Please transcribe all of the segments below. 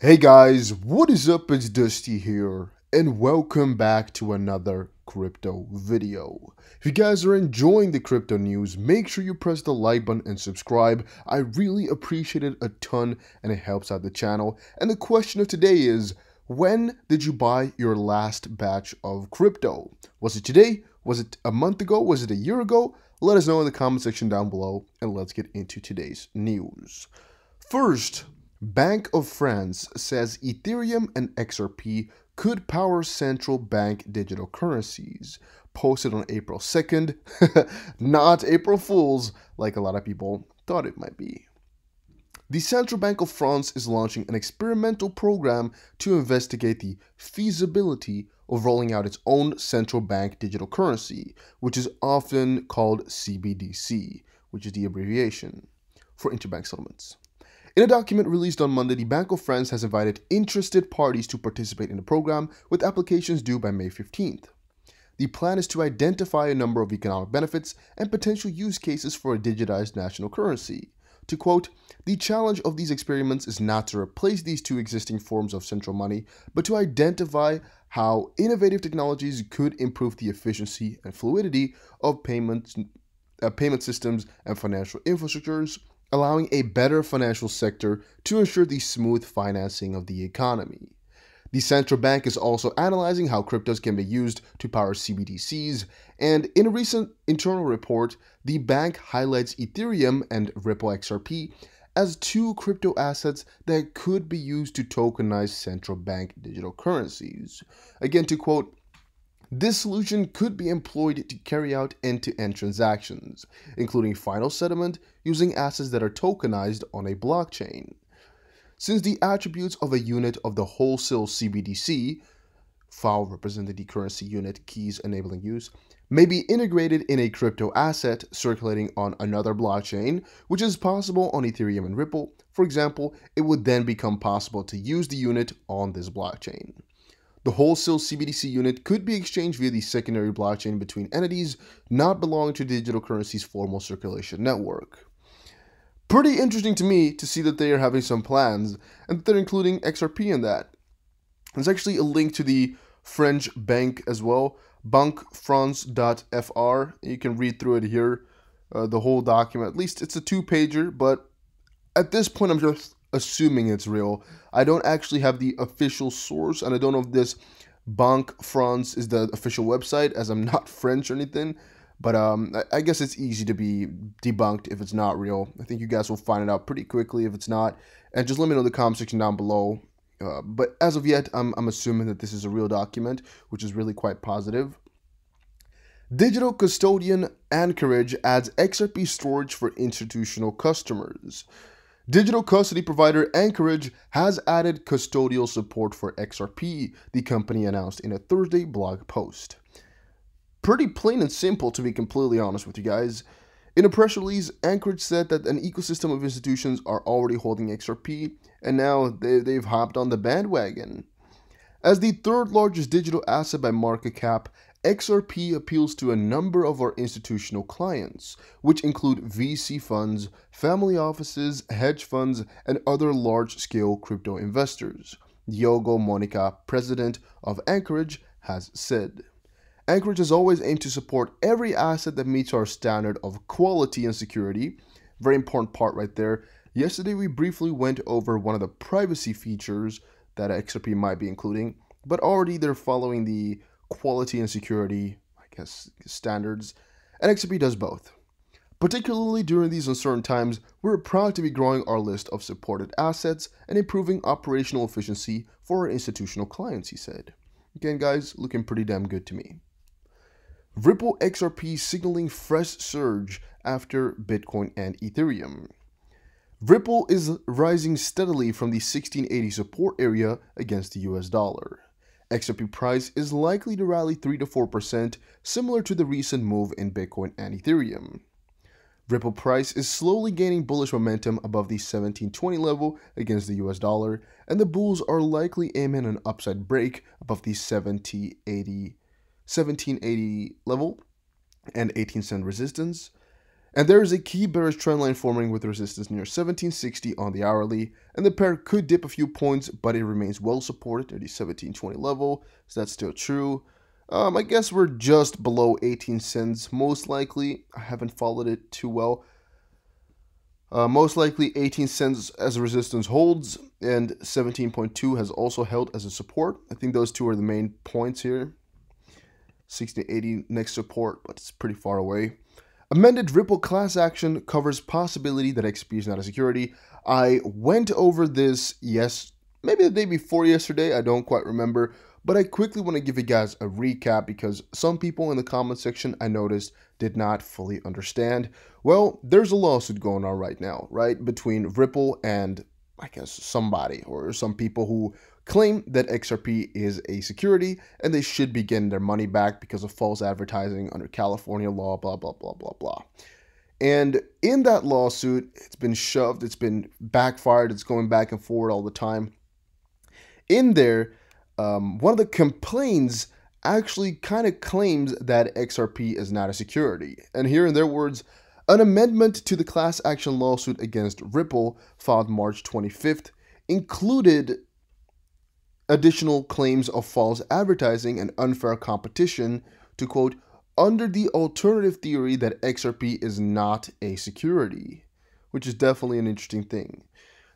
Hey guys, what is up? It's Dusty here and welcome back to another crypto video. If you guys are enjoying the crypto news, make sure you press the like button and subscribe. I really appreciate it a ton and it helps out the channel. And the question of today is, when did you buy your last batch of crypto? Was it today? Was it a month ago? Was it a year ago? Let us know in the comment section down below and let's get into today's news. First, Bank of France says Ethereum and XRP could power central bank digital currencies. Posted on April 2nd, not April Fools, like a lot of people thought it might be. The Central Bank of France is launching an experimental program to investigate the feasibility of rolling out its own central bank digital currency, which is often called CBDC, which is the abbreviation for interbank settlements. In a document released on Monday, the Bank of France has invited interested parties to participate in the program, with applications due by May 15th. The plan is to identify a number of economic benefits and potential use cases for a digitized national currency. To quote, "The challenge of these experiments is not to replace these two existing forms of central money, but to identify how innovative technologies could improve the efficiency and fluidity of payment systems and financial infrastructures, allowing a better financial sector to ensure the smooth financing of the economy." The central bank is also analyzing how cryptos can be used to power CBDCs, and in a recent internal report, the bank highlights Ethereum and Ripple XRP as two crypto assets that could be used to tokenize central bank digital currencies. Again, to quote, "This solution could be employed to carry out end-to-end transactions, including final settlement using assets that are tokenized on a blockchain. Since the attributes of a unit of the wholesale CBDC, file representing the currency unit keys enabling use, may be integrated in a crypto asset circulating on another blockchain, which is possible on Ethereum and Ripple, for example, it would then become possible to use the unit on this blockchain. The wholesale CBDC unit could be exchanged via the secondary blockchain between entities not belonging to digital currency's formal circulation network." Pretty interesting to me to see that they are having some plans and that they're including XRP in that. There's actually a link to the French bank as well, bankfrance.fr. You can read through it here, the whole document. At least it's a two-pager, but at this point I'm just assuming it's real. I don't actually have the official source, and I don't know if this Banque France is the official website, as I'm not French or anything, but I guess it's easy to be debunked if it's not real. I think you guys will find it out pretty quickly if it's not, and just let me know in the comment section down below, but as of yet, I'm assuming that this is a real document, which is really quite positive. Digital custodian Anchorage adds XRP storage for institutional customers. Digital custody provider Anchorage has added custodial support for XRP, the company announced in a Thursday blog post. Pretty plain and simple, to be completely honest with you guys. In a press release, Anchorage said that an ecosystem of institutions are already holding XRP, and now they've hopped on the bandwagon. As the third largest digital asset by market cap, XRP appeals to a number of our institutional clients, which include VC funds, family offices, hedge funds, and other large-scale crypto investors, Diogo Monica, president of Anchorage, has said. "Anchorage has always aimed to support every asset that meets our standard of quality and security." Very important part right there. Yesterday, we briefly went over one of the privacy features that XRP might be including, but already they're following the quality and security, I guess, standards, and XRP does both. "Particularly during these uncertain times, we're proud to be growing our list of supported assets and improving operational efficiency for our institutional clients," he said. Again, guys, looking pretty damn good to me. Ripple XRP signaling fresh surge after Bitcoin and Ethereum. Ripple is rising steadily from the 1680 support area against the US dollar. XRP price is likely to rally 3 to 4%, similar to the recent move in Bitcoin and Ethereum. Ripple price is slowly gaining bullish momentum above the 1720 level against the US dollar, and the bulls are likely aiming an upside break above the 1780 level and 18 cent resistance. And there is a key bearish trend line forming with resistance near 1760 on the hourly, and the pair could dip a few points, but it remains well supported at the 1720 level, so that's still true. I guess we're just below 18 cents, most likely. I haven't followed it too well. Most likely 18 cents as a resistance holds, and 17.2 has also held as a support. I think those two are the main points here. 1680 next support, but it's pretty far away. Amended Ripple class action covers possibility that XRP is not a security. I went over this, yes, maybe the day before yesterday, I don't quite remember. But I quickly want to give you guys a recap because some people in the comment section I noticed did not fully understand. Well, there's a lawsuit going on right now, right? Between Ripple and I guess somebody or some people who claim that XRP is a security and they should be getting their money back because of false advertising under California law, blah, blah, blah, blah, blah. And in that lawsuit, it's been shoved, it's been backfired, it's going back and forward all the time. In there, one of the complaints actually kind of claims that XRP is not a security. And here in their words, an amendment to the class action lawsuit against Ripple filed March 25th included additional claims of false advertising and unfair competition to, quote, under the alternative theory that XRP is not a security, which is definitely an interesting thing.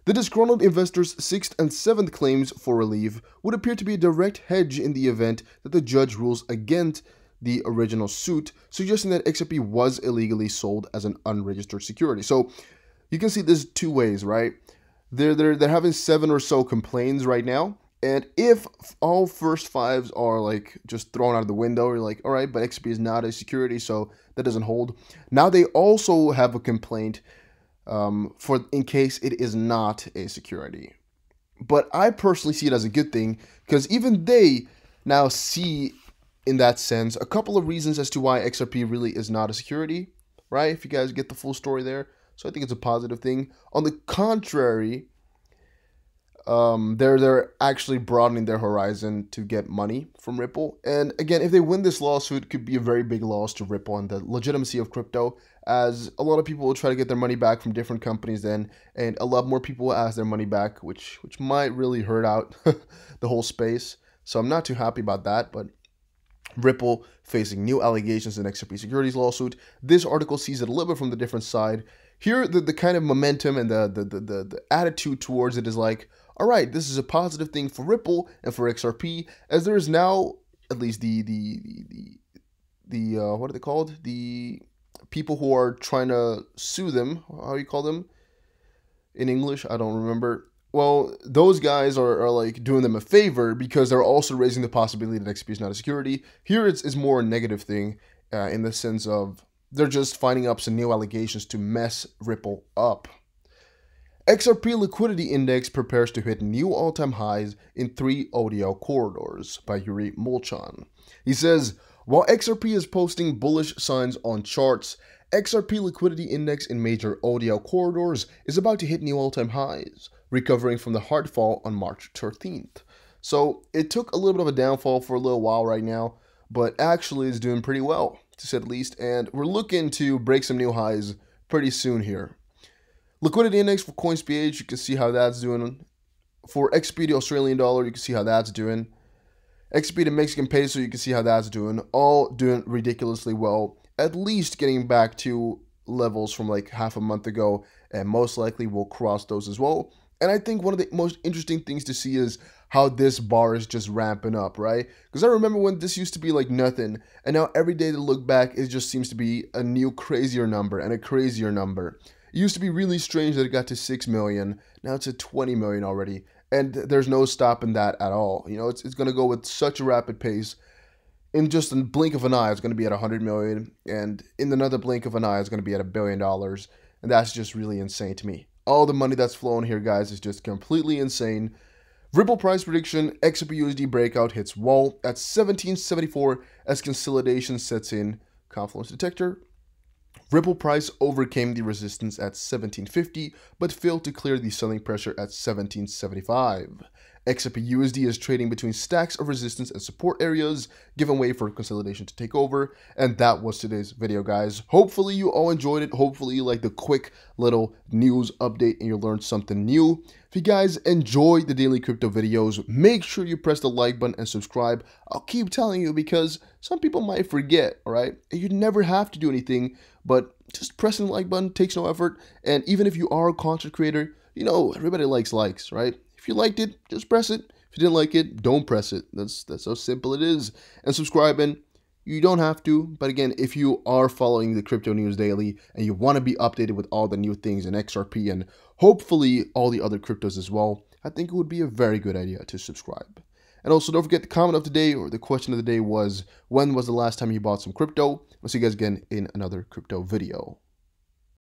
The disgruntled investors' 6th and 7th claims for relief would appear to be a direct hedge in the event that the judge rules against the original suit, suggesting that XRP was illegally sold as an unregistered security. So you can see this two ways, right? They're having 7 or so complaints right now, and if all first 5s are like just thrown out of the window, you're like, all right, but XRP is not a security, so that doesn't hold. Now they also have a complaint for in case it is not a security. But I personally see it as a good thing because even they now see in that sense a couple of reasons as to why XRP really is not a security, right? If you guys get the full story there. So I think it's a positive thing. On the contrary, they're actually broadening their horizon to get money from Ripple. And again, if they win this lawsuit, it could be a very big loss to Ripple and the legitimacy of crypto, as a lot of people will try to get their money back from different companies then, and a lot more people will ask their money back, which might really hurt out the whole space. So I'm not too happy about that, but Ripple facing new allegations in XRP securities lawsuit. This article sees it a little bit from the different side. Here, the kind of momentum and the attitude towards it is like, all right, this is a positive thing for Ripple and for XRP, as there is now at least the what are they called? The people who are trying to sue them. How do you call them in English? I don't remember. Well, those guys are like doing them a favor because they're also raising the possibility that XRP is not a security. Here, it's more a negative thing in the sense of they're just finding up some new allegations to mess Ripple up. XRP Liquidity Index prepares to hit new all-time highs in 3 ODL corridors by Yuri Molchan. He says, while XRP is posting bullish signs on charts, XRP Liquidity Index in major ODL corridors is about to hit new all-time highs, recovering from the hard fall on March 13th. So it took a little bit of a downfall for a little while right now, but actually it's doing pretty well, to say the least, and we're looking to break some new highs pretty soon here. Liquidity index for CoinsPH, you can see how that's doing. For XP to Australian dollar, you can see how that's doing. XP to Mexican peso, you can see how that's doing. All doing ridiculously well, at least getting back to levels from like half a month ago, and most likely will cross those as well. And I think one of the most interesting things to see is how this bar is just ramping up, right? Because I remember when this used to be like nothing, and now every day to look back, it just seems to be a new crazier number and a crazier number. It used to be really strange that it got to 6 million. Now it's at 20 million already. And there's no stopping that at all. You know, it's going to go with such a rapid pace. In just a blink of an eye, it's going to be at 100 million. And in another blink of an eye, it's going to be at $1 billion. And that's just really insane to me. All the money that's flowing here, guys, is just completely insane. Ripple price prediction, XRP-USD breakout hits wall at 1774 as consolidation sets in. Confluence detector. Ripple price overcame the resistance at 1750 but failed to clear the selling pressure at 1775. XRP/USD is trading between stacks of resistance and support areas, giving way for consolidation to take over. And that was today's video, guys. Hopefully you all enjoyed it. Hopefully you liked the quick little news update and you learned something new. If you guys enjoyed the daily crypto videos, make sure you press the like button and subscribe. I'll keep telling you because some people might forget, all right? You never have to do anything, but just pressing the like button takes no effort. And even if you are a content creator, you know, everybody likes likes, right? If you liked it, just press it. If you didn't like it, don't press it. That's how simple it is. And subscribe, and you don't have to. But again, if you are following the Crypto News Daily and you want to be updated with all the new things in XRP and hopefully all the other cryptos as well, I think it would be a very good idea to subscribe. And also, don't forget the comment of the day, or the question of the day was, when was the last time you bought some crypto? I'll see you guys again in another crypto video.